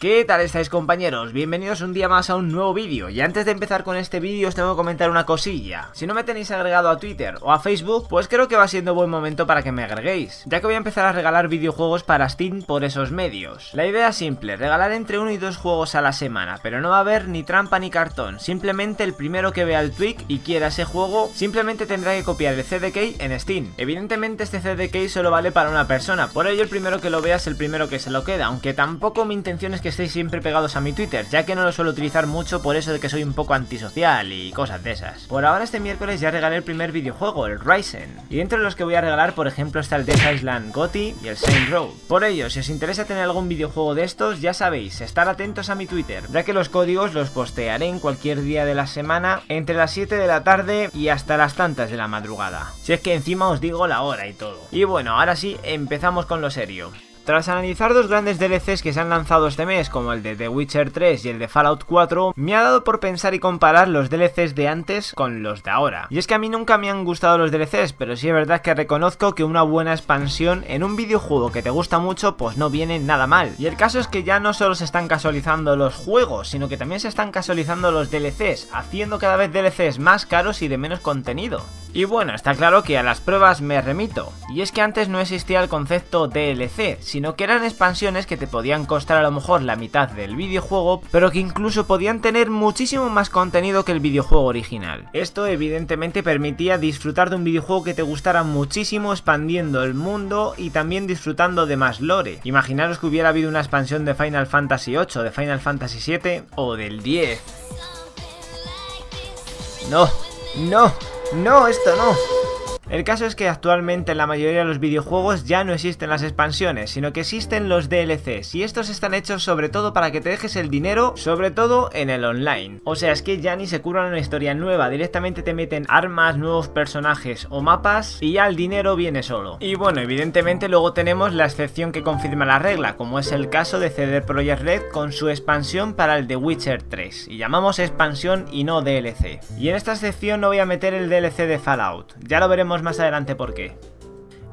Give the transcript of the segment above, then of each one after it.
¿Qué tal estáis, compañeros? Bienvenidos un día más a un nuevo vídeo. Y antes de empezar con este vídeo os tengo que comentar una cosilla. Si no me tenéis agregado a Twitter o a Facebook, pues creo que va siendo buen momento para que me agreguéis, ya que voy a empezar a regalar videojuegos para Steam por esos medios. La idea es simple, regalar entre 1 y 2 juegos a la semana, pero no va a haber ni trampa ni cartón. Simplemente el primero que vea el tweet y quiera ese juego, simplemente tendrá que copiar el CD Key en Steam. Evidentemente este CD Key solo vale para una persona, por ello el primero que lo vea es el primero que se lo queda, aunque tampoco mi intención es que estéis siempre pegados a mi Twitter, ya que no lo suelo utilizar mucho por eso de que soy un poco antisocial y cosas de esas. Por ahora este miércoles ya regalé el primer videojuego, el Ryzen, y entre los que voy a regalar por ejemplo está el Death Island Gotti y el Saints Row. Por ello, si os interesa tener algún videojuego de estos, ya sabéis, estar atentos a mi Twitter, ya que los códigos los postearé en cualquier día de la semana, entre las 7 de la tarde y hasta las tantas de la madrugada, si es que encima os digo la hora y todo. Y bueno, ahora sí, empezamos con lo serio. Tras analizar 2 grandes DLCs que se han lanzado este mes, como el de The Witcher 3 y el de Fallout 4, me ha dado por pensar y comparar los DLCs de antes con los de ahora. Y es que a mí nunca me han gustado los DLCs, pero sí es verdad que reconozco que una buena expansión en un videojuego que te gusta mucho, pues no viene nada mal. Y el caso es que ya no solo se están casualizando los juegos, sino que también se están casualizando los DLCs, haciendo cada vez DLCs más caros y de menos contenido. Y bueno, está claro que a las pruebas me remito, y es que antes no existía el concepto DLC, sino que eran expansiones que te podían costar a lo mejor la mitad del videojuego, pero que incluso podían tener muchísimo más contenido que el videojuego original. Esto evidentemente permitía disfrutar de un videojuego que te gustara muchísimo, expandiendo el mundo y también disfrutando de más lore. Imaginaros que hubiera habido una expansión de Final Fantasy VIII, de Final Fantasy VII o del 10. No, no. No, esto no. El caso es que actualmente en la mayoría de los videojuegos ya no existen las expansiones, sino que existen los DLCs, y estos están hechos sobre todo para que te dejes el dinero, sobre todo en el online. O sea, es que ya ni se curan una historia nueva, directamente te meten armas, nuevos personajes o mapas, y ya el dinero viene solo. Y bueno, evidentemente luego tenemos la excepción que confirma la regla, como es el caso de CD Projekt Red con su expansión para el The Witcher 3, y llamamos expansión y no DLC. Y en esta excepción no voy a meter el DLC de Fallout, ya lo veremos más adelante por qué.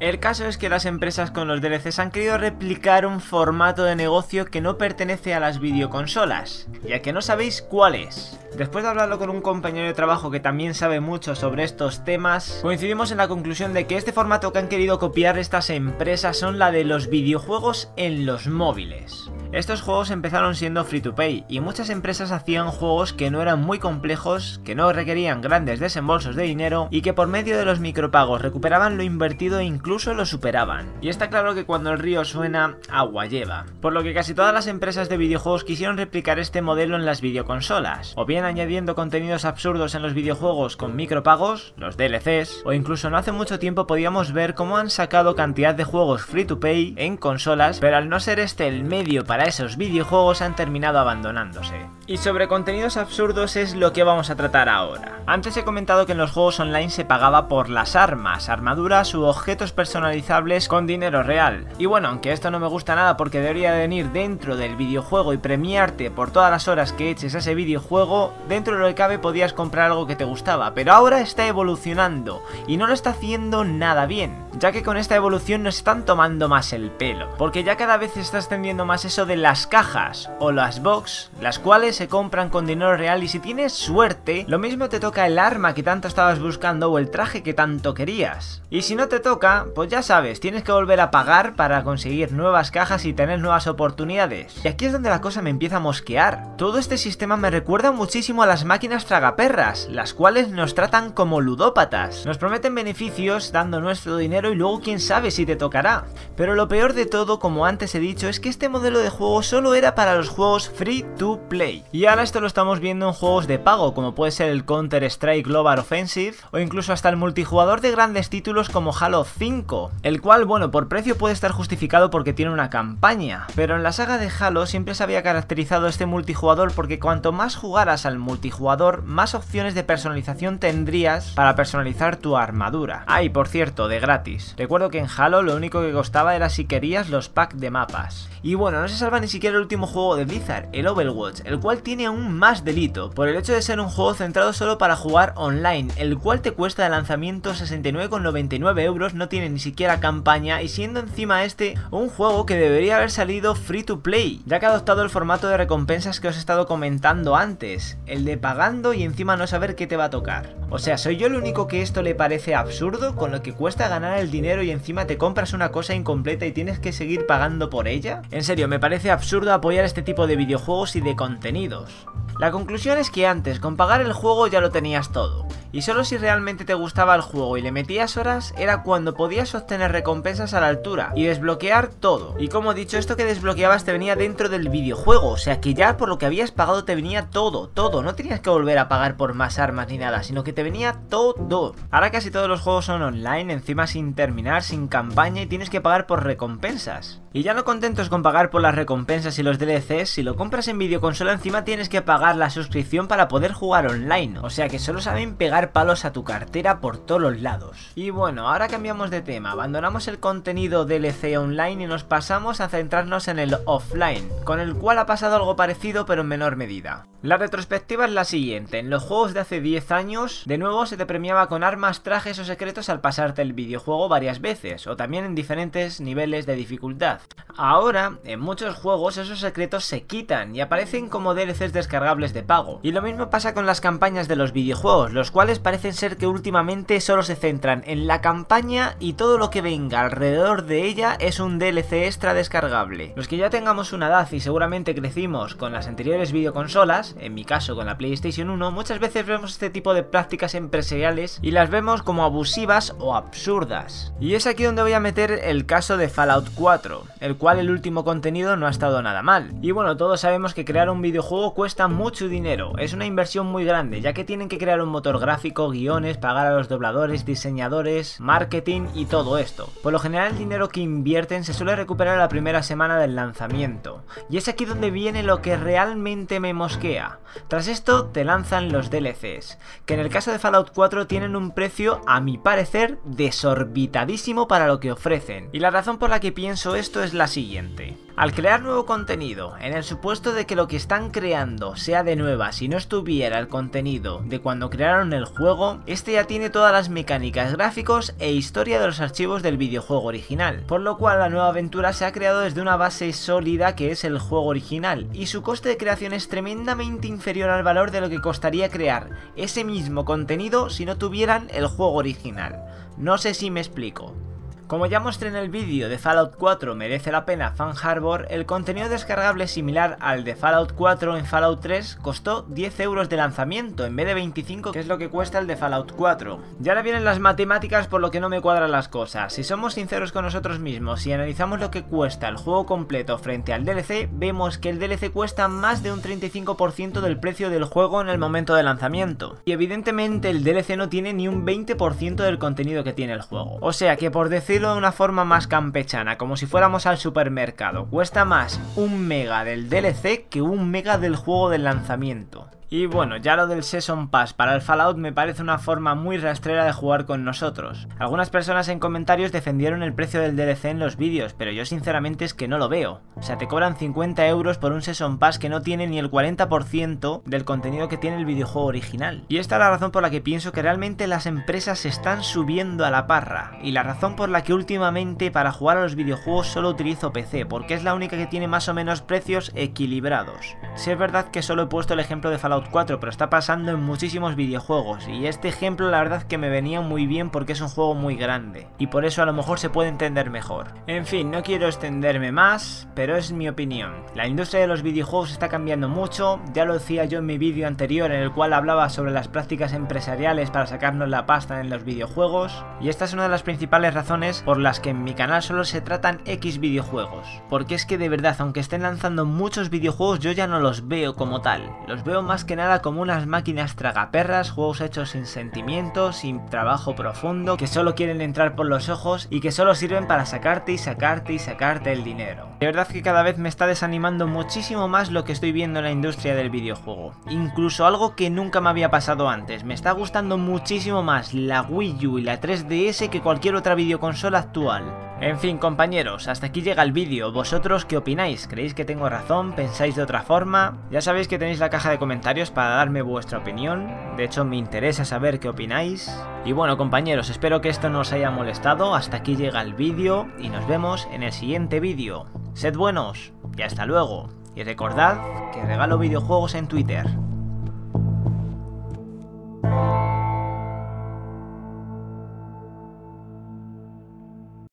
El caso es que las empresas con los DLCs han querido replicar un formato de negocio que no pertenece a las videoconsolas, ya que no sabéis cuál es. Después de hablarlo con un compañero de trabajo que también sabe mucho sobre estos temas, coincidimos en la conclusión de que este formato que han querido copiar estas empresas son la de los videojuegos en los móviles. Estos juegos empezaron siendo free to play, y muchas empresas hacían juegos que no eran muy complejos, que no requerían grandes desembolsos de dinero, y que por medio de los micropagos recuperaban lo invertido e incluso lo superaban. Y está claro que cuando el río suena, agua lleva. Por lo que casi todas las empresas de videojuegos quisieron replicar este modelo en las videoconsolas, o bien añadiendo contenidos absurdos en los videojuegos con micropagos, los DLCs, o incluso no hace mucho tiempo podíamos ver cómo han sacado cantidad de juegos free to play en consolas, pero al no ser este el medio para esos videojuegos han terminado abandonándose. Y sobre contenidos absurdos es lo que vamos a tratar ahora. Antes he comentado que en los juegos online se pagaba por las armas, armaduras u objetos personalizables con dinero real. Y bueno, aunque esto no me gusta nada porque debería de venir dentro del videojuego y premiarte por todas las horas que eches a ese videojuego, dentro de lo que cabe podías comprar algo que te gustaba, pero ahora está evolucionando y no lo está haciendo nada bien, ya que con esta evolución nos están tomando más el pelo, porque ya cada vez se está extendiendo más eso de las cajas o las box, las cuales se compran con dinero real y si tienes suerte, lo mismo te toca el arma que tanto estabas buscando o el traje que tanto querías. Y si no te toca, pues ya sabes, tienes que volver a pagar para conseguir nuevas cajas y tener nuevas oportunidades. Y aquí es donde la cosa me empieza a mosquear. Todo este sistema me recuerda muchísimo a las máquinas tragaperras, las cuales nos tratan como ludópatas. Nos prometen beneficios dando nuestro dinero y luego quién sabe si te tocará. Pero lo peor de todo, como antes he dicho, es que este modelo de juego solo era para los juegos free to play. Y ahora esto lo estamos viendo en juegos de pago, como puede ser el Counter Strike Global Offensive, o incluso hasta el multijugador de grandes títulos como Halo 5, el cual, bueno, por precio puede estar justificado porque tiene una campaña. Pero en la saga de Halo siempre se había caracterizado este multijugador porque cuanto más jugaras al multijugador, más opciones de personalización tendrías para personalizar tu armadura. Y por cierto, de gratis. Recuerdo que en Halo lo único que costaba era si querías los packs de mapas. Y bueno, no se salva ni siquiera el último juego de Blizzard, el Overwatch, el cual cual tiene aún más delito, por el hecho de ser un juego centrado solo para jugar online, el cual te cuesta de lanzamiento 69,99 €, no tiene ni siquiera campaña, y siendo encima este un juego que debería haber salido free to play, ya que ha adoptado el formato de recompensas que os he estado comentando antes, el de pagando y encima no saber qué te va a tocar. O sea, ¿soy yo el único que esto le parece absurdo? Con lo que cuesta ganar el dinero y encima te compras una cosa incompleta y tienes que seguir pagando por ella. En serio, me parece absurdo apoyar este tipo de videojuegos y de contenidos. La conclusión es que antes, con pagar el juego ya lo tenías todo, y solo si realmente te gustaba el juego y le metías horas, era cuando podías obtener recompensas a la altura y desbloquear todo. Y como he dicho, esto que desbloqueabas te venía dentro del videojuego, o sea que ya por lo que habías pagado te venía todo, todo. No tenías que volver a pagar por más armas ni nada, sino que te venía todo. Ahora casi todos los juegos son online, encima sin terminar, sin campaña, y tienes que pagar por recompensas. Y ya no contentos con pagar por las recompensas y los DLCs, si lo compras en videoconsola encima tienes que pagar la suscripción para poder jugar online, o sea que solo saben pegar palos a tu cartera por todos los lados. Y bueno, ahora cambiamos de tema, abandonamos el contenido DLC online y nos pasamos a centrarnos en el offline, con el cual ha pasado algo parecido pero en menor medida. La retrospectiva es la siguiente: en los juegos de hace 10 años, de nuevo se te premiaba con armas, trajes o secretos al pasarte el videojuego varias veces, o también en diferentes niveles de dificultad. Ahora, en muchos juegos esos secretos se quitan y aparecen como DLCs descargables de pago, y lo mismo pasa con las campañas de los videojuegos, los cuales parecen ser que últimamente solo se centran en la campaña y todo lo que venga alrededor de ella es un DLC extra descargable. Los que ya tengamos una edad y seguramente crecimos con las anteriores videoconsolas, en mi caso con la PlayStation 1, muchas veces vemos este tipo de prácticas empresariales y las vemos como abusivas o absurdas. Y es aquí donde voy a meter el caso de Fallout 4, el cual el último contenido no ha estado nada mal. Y bueno, todos sabemos que crear un videojuego cuesta mucho dinero, es una inversión muy grande, ya que tienen que crear un motor gráfico, guiones, pagar a los dobladores, diseñadores, marketing y todo esto. Por lo general el dinero que invierten se suele recuperar la primera semana del lanzamiento, y es aquí donde viene lo que realmente me mosquea. Tras esto te lanzan los DLCs, que en el caso de Fallout 4 tienen un precio, a mi parecer, desorbitadísimo para lo que ofrecen. Y la razón por la que pienso esto es la siguiente: al crear nuevo contenido, en el supuesto de que lo que están creando sea de nueva, si no estuviera el contenido de cuando crearon el juego, este ya tiene todas las mecánicas, gráficos e historia de los archivos del videojuego original, por lo cual la nueva aventura se ha creado desde una base sólida que es el juego original, y su coste de creación es tremendamente inferior al valor de lo que costaría crear ese mismo contenido si no tuvieran el juego original. No sé si me explico. Como ya mostré en el vídeo de Fallout 4 merece la pena Fan Harbor, el contenido descargable similar al de Fallout 4 en Fallout 3 costó 10 € de lanzamiento en vez de 25, que es lo que cuesta el de Fallout 4. Y ahora vienen las matemáticas por lo que no me cuadran las cosas. Si somos sinceros con nosotros mismos y analizamos lo que cuesta el juego completo frente al DLC, vemos que el DLC cuesta más de un 35% del precio del juego en el momento de lanzamiento. Y evidentemente el DLC no tiene ni un 20% del contenido que tiene el juego. O sea que, por decir de una forma más campechana, como si fuéramos al supermercado, cuesta más un mega del DLC que un mega del juego del lanzamiento. Y bueno, ya lo del Season Pass para el Fallout me parece una forma muy rastrera de jugar con nosotros. Algunas personas en comentarios defendieron el precio del DLC en los vídeos, pero yo sinceramente es que no lo veo. O sea, te cobran 50 € por un Season Pass que no tiene ni el 40% del contenido que tiene el videojuego original. Y esta es la razón por la que pienso que realmente las empresas se están subiendo a la parra, y la razón por la que últimamente para jugar a los videojuegos solo utilizo PC, porque es la única que tiene más o menos precios equilibrados. Si es verdad que solo he puesto el ejemplo de Fallout 4, pero está pasando en muchísimos videojuegos, y este ejemplo la verdad que me venía muy bien porque es un juego muy grande y por eso a lo mejor se puede entender mejor. En fin, no quiero extenderme más, pero es mi opinión. La industria de los videojuegos está cambiando mucho, ya lo decía yo en mi vídeo anterior en el cual hablaba sobre las prácticas empresariales para sacarnos la pasta en los videojuegos, y esta es una de las principales razones por las que en mi canal solo se tratan X videojuegos, porque es que de verdad, aunque estén lanzando muchos videojuegos, yo ya no los veo como tal, los veo más que nada como unas máquinas tragaperras, juegos hechos sin sentimientos, sin trabajo profundo, que solo quieren entrar por los ojos y que solo sirven para sacarte y sacarte y sacarte el dinero. De verdad que cada vez me está desanimando muchísimo más lo que estoy viendo en la industria del videojuego, incluso algo que nunca me había pasado antes. Me está gustando muchísimo más la Wii U y la 3DS que cualquier otra videoconsola actual. En fin, compañeros, hasta aquí llega el vídeo. ¿Vosotros qué opináis? ¿Creéis que tengo razón? ¿Pensáis de otra forma? Ya sabéis que tenéis la caja de comentarios para darme vuestra opinión. De hecho, me interesa saber qué opináis. Y bueno, compañeros, espero que esto no os haya molestado. Hasta aquí llega el vídeo y nos vemos en el siguiente vídeo. Sed buenos y hasta luego. Y recordad que regalo videojuegos en Twitter.